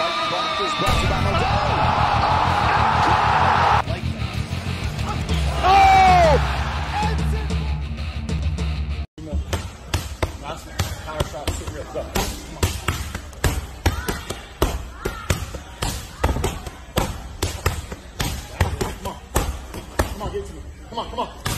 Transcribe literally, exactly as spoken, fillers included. Come on, come on.